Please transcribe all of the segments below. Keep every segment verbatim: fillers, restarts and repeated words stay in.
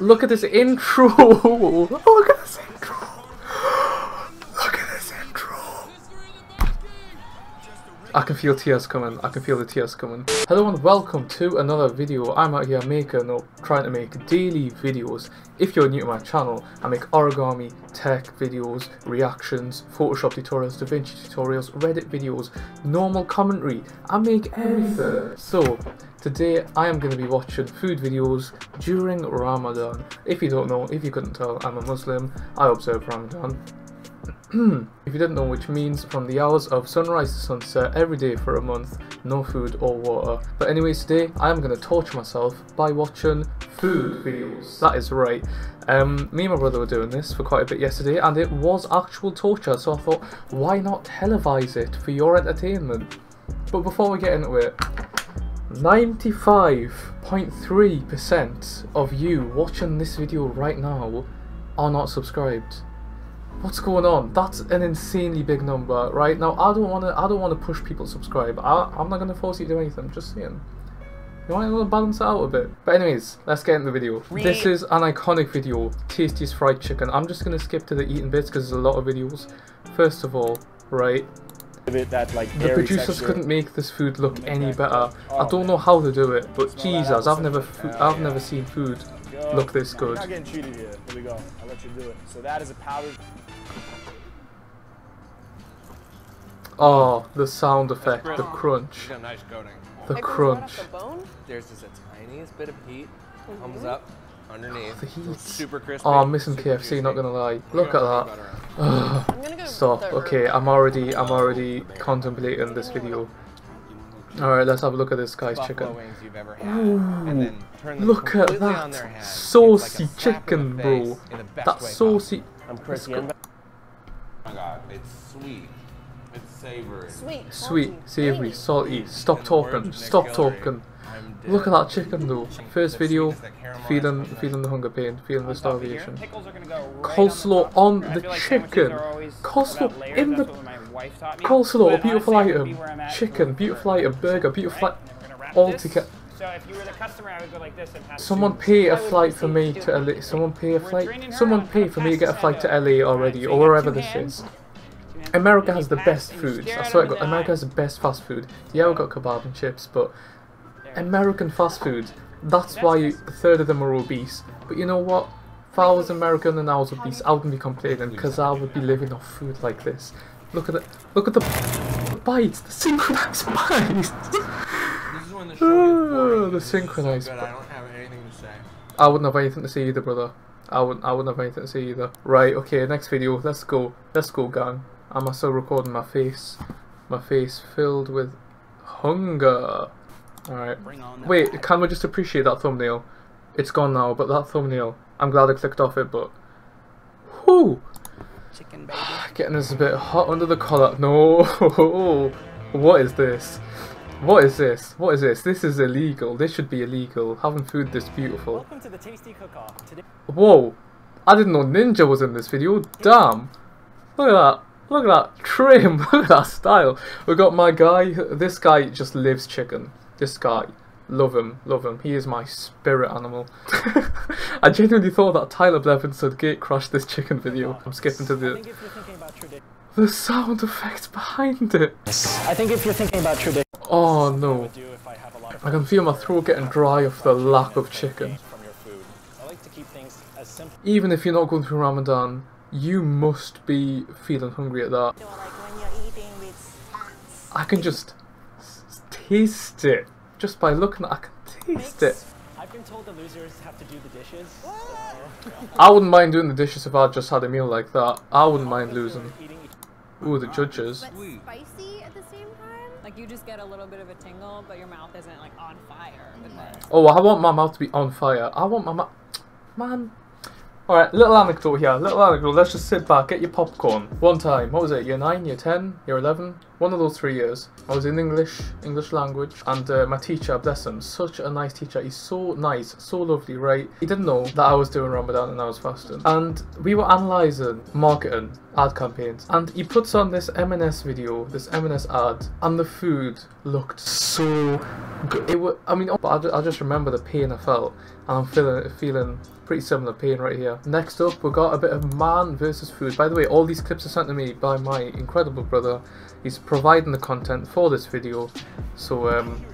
Look at this intro! Look at this intro! Look at this intro! I can feel tears coming. I can feel the tears coming. Hello and welcome to another video. I'm out here making, no, trying to make daily videos. If you're new to my channel, I make origami, tech videos, reactions, Photoshop tutorials, DaVinci tutorials, Reddit videos, normal commentary. I make everything. So today I am going to be watching food videos during Ramadan. If you don't know, if you couldn't tell, I'm a Muslim. I observe Ramadan. If you didn't know, which means from the hours of sunrise to sunset every day for a month, no food or water. But anyways, today I am going to torture myself by watching food videos. That is right. Um, me and my brother were doing this for quite a bit yesterday and it was actual torture, so I thought, why not televise it for your entertainment? But before we get into it, ninety-five point three percent of you watching this video right now are not subscribed. What's going on? That's an insanely big number, right? Now, I don't want to. I don't want to push people to subscribe. I, I'm not going to force you to do anything. Just saying. You might want to balance it out a bit. But anyways, let's get into the video. This is an iconic video. Tasty's fried chicken. I'm just going to skip to the eating bits because there's a lot of videos. First of all, right. That, like, the producers sexual. couldn't make this food look any better. Oh, I don't know how they do it, but Jesus, I've never, oh, I've yeah. never seen food Yo, look this no, good. I'm not getting cheated here. Here we go. I'll let you do it. So that is a powdered. Oh, the sound effect, the crunch, nice the it crunch. Right the bone? There's just a tiniest bit of heat. Mm-hmm. Comes up underneath. Oh, the heat. Super crispy. Oh, I'm missing Super K F C. Juicy. Not gonna lie. Look at that. Stop. Okay, I'm already, I'm already contemplating this video. All right, let's have a look at this guy's chicken. Ooh, look at that saucy chicken, bro. That saucy. Oh my God, it's sweet. It's savory. Sweet, sweet, savory, salty. Stop talking. Stop talking. Look at that chicken though. First video, feeling feeling the hunger pain, feeling the starvation. Coleslaw on the chicken. Coleslaw in the coleslaw, a beautiful item. Chicken, beautiful item. Burger, beautiful item. All together. Someone pay a flight for me to L A. Someone pay a flight. Someone pay for me to get a flight to L A already, or wherever this is. America has the best foods. I swear to God, America has the best fast food. Yeah, we got kebab and chips, but American fast food, that's why you, a third of them are obese. But you know what? If I was American and I was obese, I wouldn't be complaining because I would be living off food like this. Look at the, look at the bites, the synchronized bites. Oh, the synchronized bites. I don't have anything to say. I wouldn't have anything to say either, brother. I wouldn't, I wouldn't have anything to say either. Right, okay, next video. Let's go. Let's go, gang. Am I still recording my face? My face filled with hunger. Alright, wait, can we just appreciate that thumbnail? It's gone now, but that thumbnail, I'm glad I clicked off it, but... Whoo! Chicken baby. Getting us a bit hot under the collar. No! What is this? What is this? What is this? This is illegal. This should be illegal. Having food this beautiful. Welcome to the Tasty Cook-Off. Today... Whoa! I didn't know Ninja was in this video. Damn! Look at that. Look at that trim. Look at that style. We got my guy. This guy just lives chicken. This guy, love him, love him. He is my spirit animal. I genuinely thought that Tyler Blevins had gate crashed this chicken video. I'm skipping to the the sound effects behind it. I think if you're thinking about tradition. Oh no! I can feel my throat getting dry off the lack of chicken. Even if you're not going through Ramadan, you must be feeling hungry at that. I can just. Taste it. Just by looking at it, I can taste it. I've been told the losers have to do the dishes. I wouldn't mind doing the dishes if I just had a meal like that. I wouldn't mind losing. Ooh, the judges. But spicy at the same time? Like you just get a little bit of a tingle, but your mouth isn't like on fire. With this. Oh, I want my mouth to be on fire. I want my mouth... Man. Alright, little anecdote here, little anecdote, let's just sit back, get your popcorn. One time, what was it, year nine, year ten, year eleven, one of those three years. I was in English, English language, and uh, my teacher, bless him, such a nice teacher, he's so nice, so lovely, right? He didn't know that I was doing Ramadan and I was fasting. And we were analysing marketing, ad campaigns, and he puts on this M and S video, this M and S ad, and the food looked so good. It was, I mean, but I, I just remember the pain I felt, and I'm feeling, feeling pretty similar pain right here. Next up, we got a bit of man versus food. By the way, all these clips are sent to me by my incredible brother. He's providing the content for this video, so um,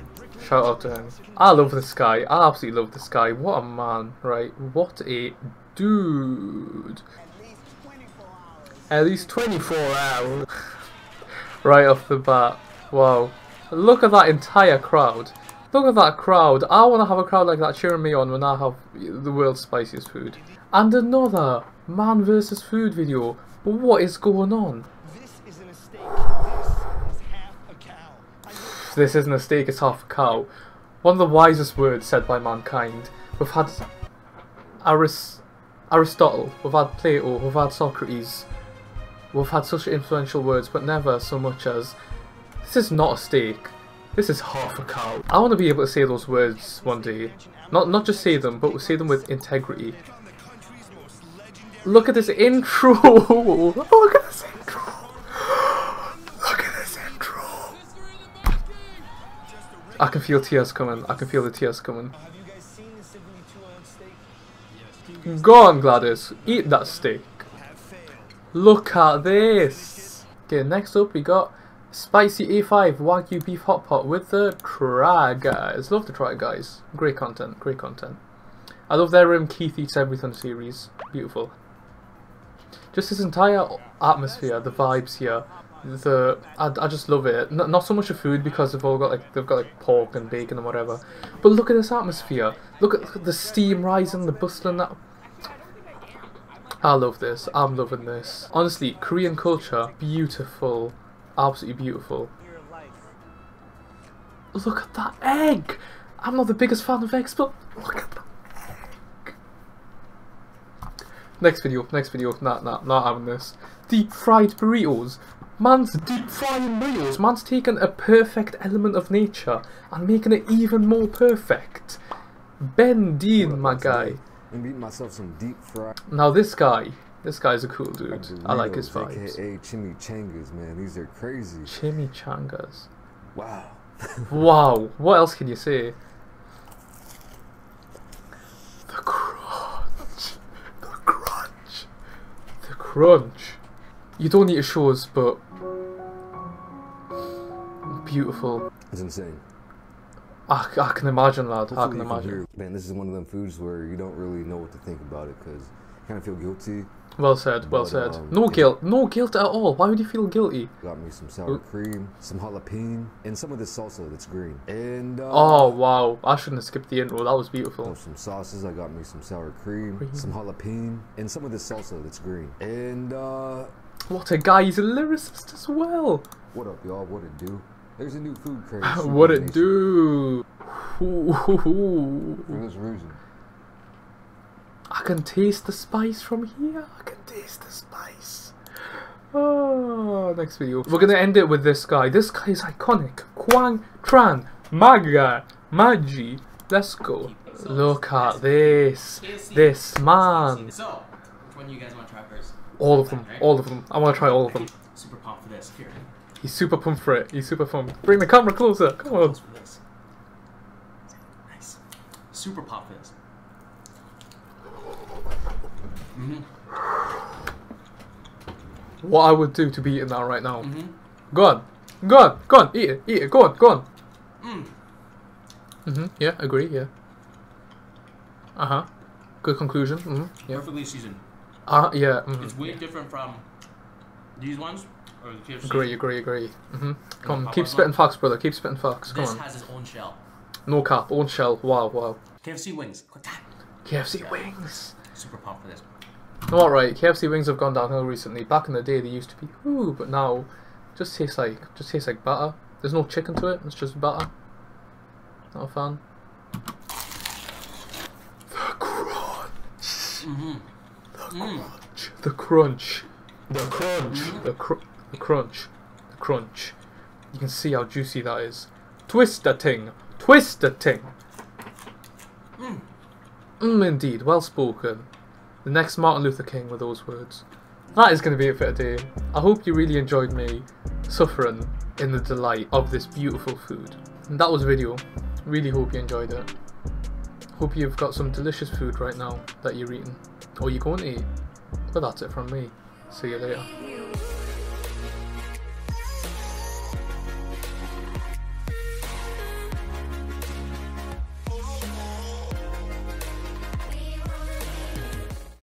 shout out to him. I love this guy. I absolutely love this guy. What a man, right? What a dude. At least twenty-four hours. Right off the bat. Wow. Look at that entire crowd. Look at that crowd. I want to have a crowd like that cheering me on when I have the world's spiciest food. And another man versus food video. But what is going on? This isn't a steak. This is half a cow. This isn't a steak, it's half a cow. One of the wisest words said by mankind. We've had Aris Aristotle, we've had Plato, we've had Socrates. We've had such influential words, but never so much as, this is not a steak. This is half a cow. I want to be able to say those words one day. Not not just say them, but say them with integrity. Look at this intro! Look at this intro! Look at this intro! I can feel tears coming. I can feel the tears coming. Go on, Gladys. Eat that steak. Look at this! Okay, next up we got Spicy A five Wagyu Beef Hot Pot with the Try Guys. Love the Try Guys. Great content, great content. I love their um, Keith Eats Everything series. Beautiful. Just this entire atmosphere, the vibes here. The I, I just love it. N not so much the food because they've all got like they've got like pork and bacon and whatever. But look at this atmosphere. Look at, look at the steam rising, the bustling. That I love this. I'm loving this. Honestly, Korean culture, beautiful. Absolutely beautiful. Look at that egg! I'm not the biggest fan of eggs, but look at that egg! Next video, next video. Nah, nah, not having this. Deep fried burritos. Man's deep frying burritos. Man's taken a perfect element of nature and making it even more perfect. Ben Dean, my guy. I'm eating myself some deep fried. Now this guy. This guy's a cool dude. Burritos, I like his vibes. A K A chimichangas, man. These are crazy. Chimichangas. Wow. Wow. What else can you say? The crunch. The crunch. The crunch. You don't need to show us, but beautiful. It's insane. I, I can imagine, lad. Hopefully I can imagine. Can man, this is one of them foods where you don't really know what to think about it because you kind of feel guilty. Well said, well but, said. Um, no guilt, no guilt at all. Why would you feel guilty? Got me some sour cream, some jalapeno, and some of this salsa that's green. And uh, oh wow, I shouldn't have skipped the intro. That was beautiful. Some sauces. I got me some sour cream, cream. some jalapeno, and some of this salsa that's green. And uh, what a guy! He's a lyricist as well. What up, y'all? What it do? There's a new food craze. What it do? For this reason. I can taste the spice from here. I can taste the spice. Oh, next video. We're gonna end it with this guy. This guy is iconic. Kwang Tran Maga Maji. Let's go. Look at this. This man. So, which one do you guys want to try first? All of them. All of them. I want to try all of them. Super pumped for this. Here. He's super pumped for it. He's super pumped. Bring the camera closer. Come on. Nice. Super pumped for this. Mm-hmm. What I would do to be eating that right now. Mm-hmm. Go on, go on, go on, eat it, eat it, go on, go on. Mm. Mm-hmm. Yeah, agree, yeah. Uh-huh. Good conclusion. Mm-hmm. Yeah. Perfectly seasoned. Uh, yeah. Mm-hmm. It's way different from these ones. Or the K F C. Agree, agree, agree. Mm-hmm. Come on, keep spitting facts, brother, keep spitting facts. Come on. This has its own shell. No cap, own shell, wow, wow. K F C wings. K F C yeah. wings. Super pumped for this. Alright, K F C wings have gone downhill recently. Back in the day they used to be ooh, but now just tastes like just tastes like batter. There's no chicken to it, it's just batter. Not a fan. The crunch. Mm-hmm. crunch. The crunch. The crunch. Mm-hmm. The, cr the crunch. The crunch. You can see how juicy that is. Twist the ting. Twist the ting. Mm. Mm, indeed. Well spoken. The next Martin Luther King with those words. That is going to be it for today. I hope you really enjoyed me suffering in the delight of this beautiful food. And that was a video. Really hope you enjoyed it. Hope you've got some delicious food right now that you're eating, or you're going to eat. But that's it from me. See you later.